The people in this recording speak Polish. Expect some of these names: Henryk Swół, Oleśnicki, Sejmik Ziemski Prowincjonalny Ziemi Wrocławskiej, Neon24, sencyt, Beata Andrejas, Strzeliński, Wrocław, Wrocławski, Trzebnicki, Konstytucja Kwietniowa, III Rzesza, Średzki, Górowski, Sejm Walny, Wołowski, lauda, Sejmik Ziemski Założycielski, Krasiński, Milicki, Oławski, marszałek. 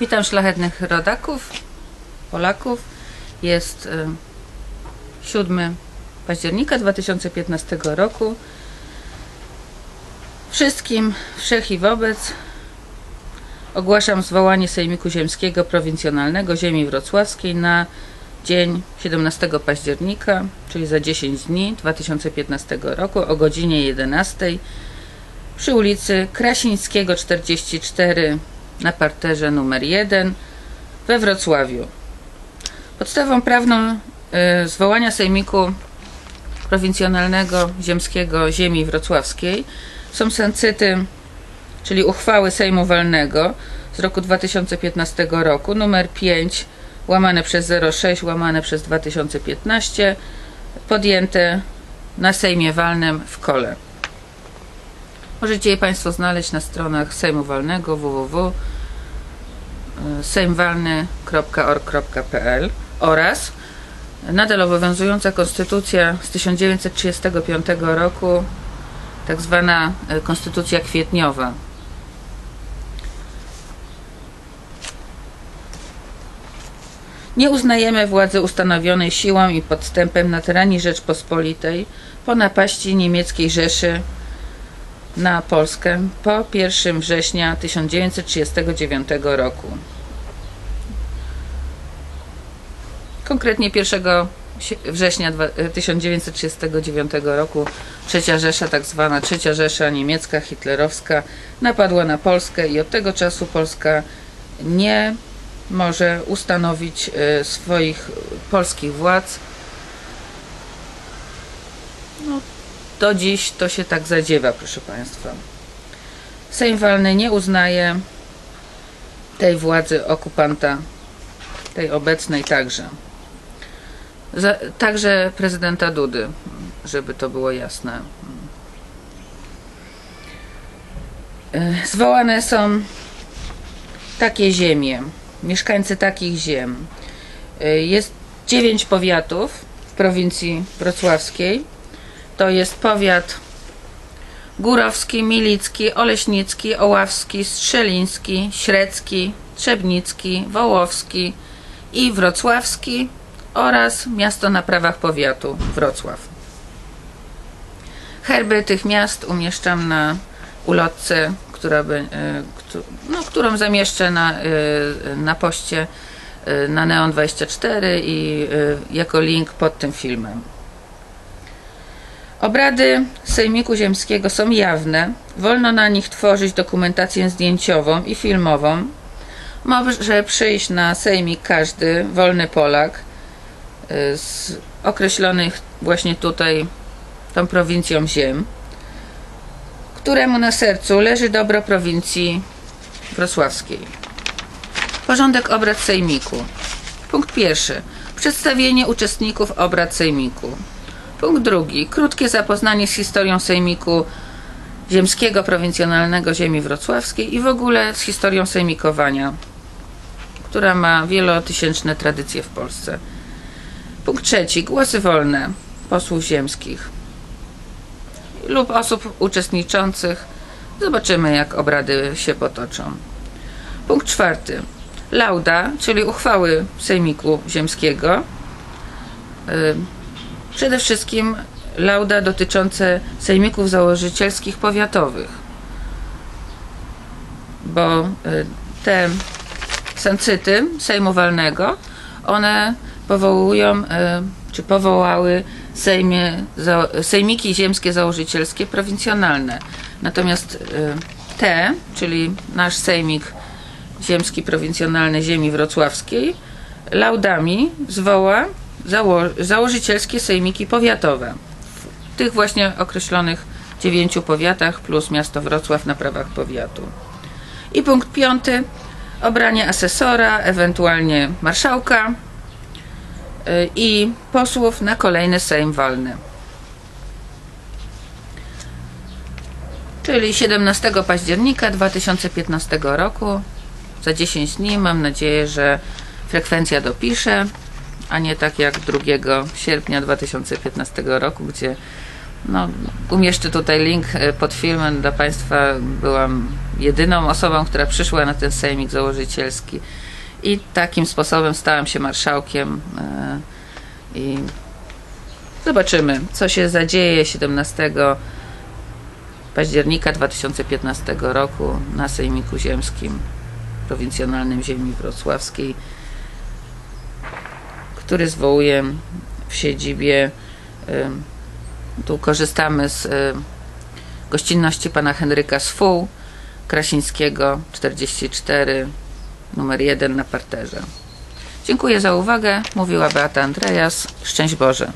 Witam szlachetnych rodaków, Polaków. Jest 7 października 2015 roku. Wszystkim, wszech i wobec ogłaszam zwołanie Sejmiku Ziemskiego Prowincjonalnego Ziemi Wrocławskiej na dzień 17 października, czyli za 10 dni 2015 roku o godzinie 11 przy ulicy Krasińskiego 44 na parterze nr 1 we Wrocławiu. Podstawą prawną zwołania Sejmiku Prowincjonalnego Ziemskiego Ziemi Wrocławskiej są sencyty, czyli uchwały Sejmu Walnego z roku 2015 roku nr 5/06/2015 podjęte na Sejmie Walnym w Kole. Możecie je Państwo znaleźć na stronach Sejmu Walnego www.sejmwalny.org.pl oraz nadal obowiązująca Konstytucja z 1935 roku, tak zwana Konstytucja Kwietniowa. Nie uznajemy władzy ustanowionej siłą i podstępem na terenie Rzeczpospolitej po napaści niemieckiej Rzeszy na Polskę po 1 września 1939 roku. Konkretnie 1 września 1939 roku III Rzesza, tak zwana III Rzesza niemiecka, hitlerowska, napadła na Polskę i od tego czasu Polska nie może ustanowić swoich polskich władz. No, do dziś to się tak zadziewa, proszę Państwa. Sejm Walny nie uznaje tej władzy okupanta, tej obecnej także. Także prezydenta Dudy, żeby to było jasne. Zwołane są takie ziemie, mieszkańcy takich ziem. Jest 9 powiatów w prowincji wrocławskiej. To jest powiat Górowski, Milicki, Oleśnicki, Oławski, Strzeliński, Średzki, Trzebnicki, Wołowski i Wrocławski oraz miasto na prawach powiatu Wrocław. Herby tych miast umieszczam na ulotce, którą zamieszczę na poście na Neon24 i jako link pod tym filmem. Obrady Sejmiku Ziemskiego są jawne, wolno na nich tworzyć dokumentację zdjęciową i filmową. Może przyjść na sejmik każdy wolny Polak z określonych właśnie tutaj tą prowincją ziem, któremu na sercu leży dobro prowincji wrocławskiej. Porządek obrad sejmiku. Punkt 1. Przedstawienie uczestników obrad sejmiku. Punkt 2. Krótkie zapoznanie z historią Sejmiku Ziemskiego Prowincjonalnego Ziemi Wrocławskiej i w ogóle z historią sejmikowania, która ma wielotysięczne tradycje w Polsce. Punkt 3. Głosy wolne posłów ziemskich lub osób uczestniczących. Zobaczymy, jak obrady się potoczą. Punkt 4. Lauda, czyli uchwały Sejmiku Ziemskiego. Przede wszystkim lauda dotyczące sejmików założycielskich powiatowych, bo te sencyty Sejmu Walnego, one powołują, czy powołały sejmiki ziemskie założycielskie prowincjonalne. Natomiast te, czyli nasz Sejmik Ziemski Prowincjonalny Ziemi Wrocławskiej, laudami zwoła założycielskie sejmiki powiatowe w tych właśnie określonych 9 powiatach plus miasto Wrocław na prawach powiatu. I punkt 5. Obranie asesora, ewentualnie marszałka i posłów na kolejny Sejm Walny. Czyli 17 października 2015 roku, za 10 dni. Mam nadzieję, że frekwencja dopisze, a nie tak jak 2 sierpnia 2015 roku, gdzie No, umieszczę tutaj link pod filmem dla Państwa. Byłam jedyną osobą, która przyszła na ten sejmik założycielski i takim sposobem stałam się marszałkiem i zobaczymy, co się zadzieje 17 października 2015 roku na Sejmiku Ziemskim Prowincjonalnym Ziemi Wrocławskiej, który zwołuję w siedzibie. Tu korzystamy z gościnności pana Henryka Swół, Krasińskiego 44, numer 1 na parterze. Dziękuję za uwagę. Mówiła Beata Andrejas. Szczęść Boże.